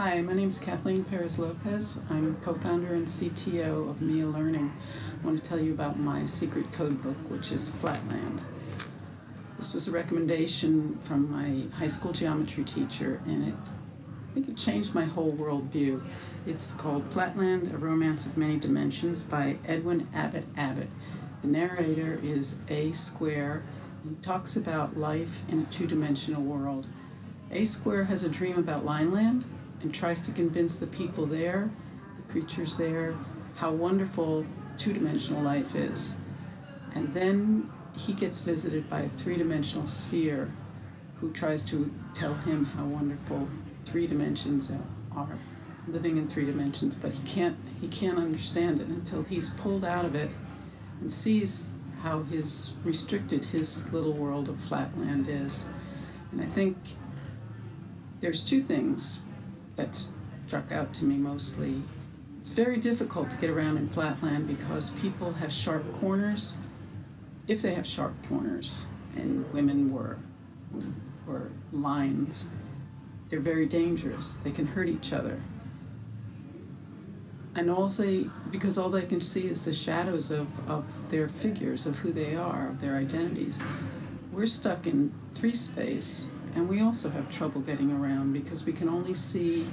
Hi, my name is Kathleen Perez-Lopez. I'm co-founder and CTO of Mia Learning. I want to tell you about my secret code book, which is Flatland. This was a recommendation from my high school geometry teacher, and I think it changed my whole worldview. It's called Flatland: A Romance of Many Dimensions by Edwin Abbott Abbott. The narrator is A Square. He talks about life in a two-dimensional world. A Square has a dream about Lineland and tries to convince the people there, the creatures there, how wonderful two-dimensional life is. And then he gets visited by a three-dimensional sphere who tries to tell him how wonderful three dimensions are, living in three dimensions, but he can't understand it until he's pulled out of it and sees how restricted his little world of Flatland is. And I think there's two things that struck out to me mostly. It's very difficult to get around in Flatland because people have sharp corners, if they have sharp corners, and women were lines. They're very dangerous. They can hurt each other. And also, because all they can see is the shadows of their figures, of who they are, of their identities. We're stuck in three space, and we also have trouble getting around because we can only see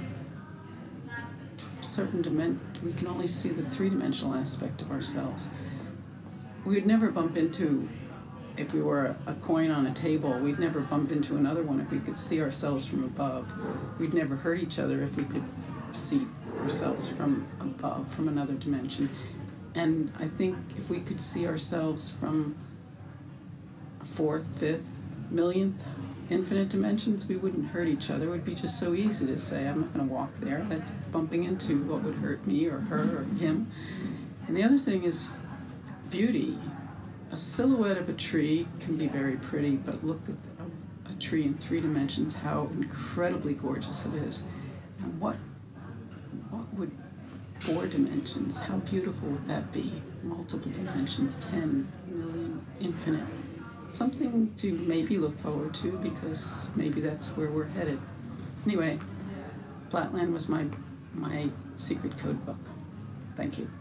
we can only see the three-dimensional aspect of ourselves. We would never bump into, if we were a coin on a table, we'd never bump into another one if we could see ourselves from above. We'd never hurt each other if we could see ourselves from above, from another dimension. And I think if we could see ourselves from a fourth, fifth, millionth, infinite dimensions, we wouldn't hurt each other. It would be just so easy to say, I'm not going to walk there. That's bumping into what would hurt me or her or him. And the other thing is beauty. A silhouette of a tree can be very pretty, but look at a tree in three dimensions, how incredibly gorgeous it is. And what would four dimensions, how beautiful would that be? Multiple dimensions, 10 million, infinite. Something to maybe look forward to, because maybe that's where we're headed. Anyway, Flatland was my secret code book. Thank you.